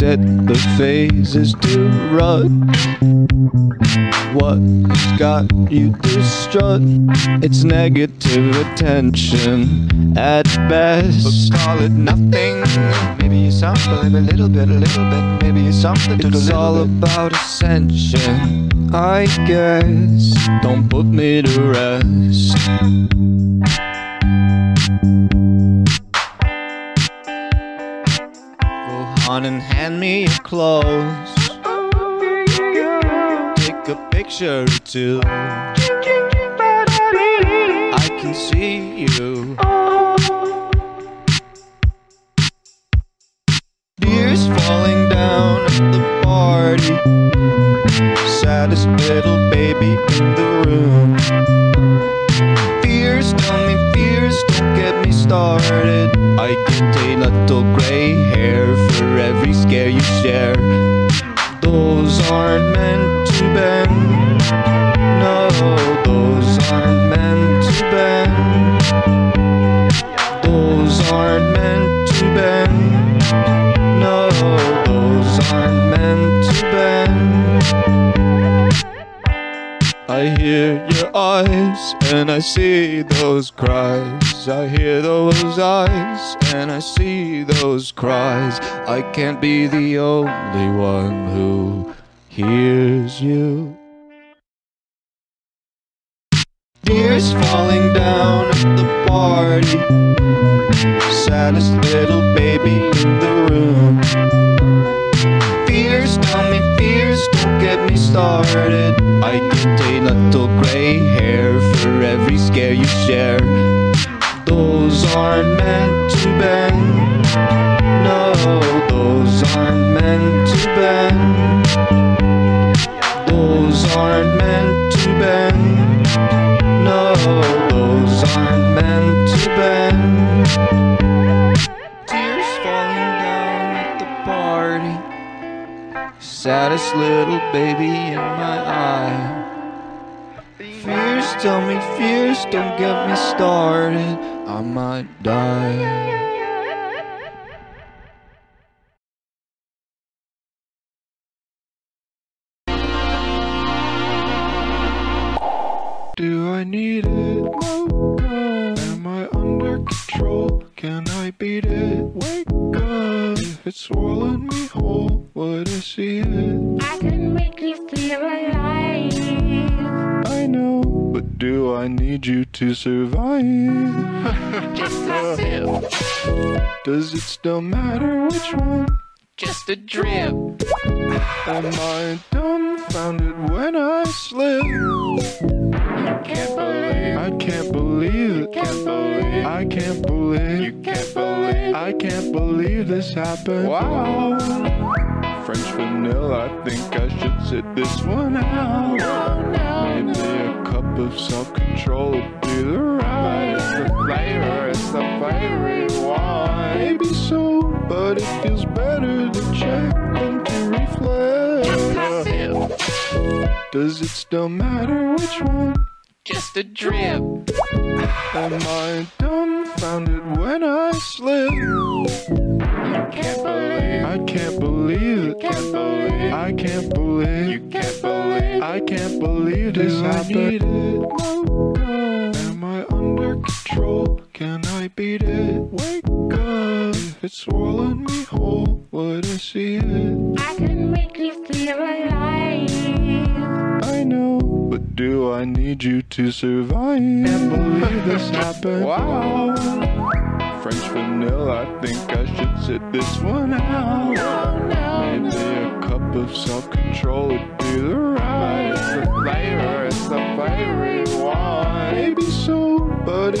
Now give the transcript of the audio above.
set the phases to run. What's got you distraught? It's negative attention at best. But call it nothing. Maybe you something, a little bit, maybe you something to the little bit. It's all about ascension, I guess. Don't put me to rest. And hand me your clothes. Take a picture or two. I can see you. Beers falling down at the party. Saddest little baby in the room. Fears, tell me fears, don't get me started. I get a little grey hair for every scare you share. Those aren't meant to bend. No, those aren't meant to bend. Those aren't meant to bend. No, those aren't meant to bend. I hear your eyes and I see those cries. I hear those eyes and I see those cries. I can't be the only one who hears you. Tears falling down at the party. Saddest little baby in the room. Fears, tell me fears, don't get me started. I get a little grey hair for every scare you share. Those aren't meant to bend. No, those aren't meant to bend. Those aren't meant to bend. No, those aren't meant to bend. Tears falling down at the party. Saddest little baby in my eye. Fears, tell me fears, don't get me started. I might die. Do I need it? Wake up. Am I under control? Can I beat it? Wake up. If it's swallowing me whole, would I see it? I can make you feel alive. I know, but do I need you to survive? Just a sip. Does it still matter which one? Just a drip. Am I dumbfounded when I slip? I can't believe it. I can't believe. You can't believe. I can't believe this happened. Wow. French vanilla. I think I should sit this one out. Maybe a cup of self-control would be the right. It's the flavor. It's the fiery wine. Maybe so, but it feels better to check than to reflect. Does it still matter which one? Just a drip. Am I dumbfounded when I slip? I can't believe it. I can't believe. You can't believe. I can't believe this happened. Am I under control? Can I beat it? Wake up. If it's swallowing me whole, would I see it? I can make you feel alive. I know. But do I need you to survive? Can't believe this happened. Wow. French vanilla, I think I should sit this one out. Maybe a cup of self-control would be the right. It's the flavor, it's the fiery wine. Maybe so, but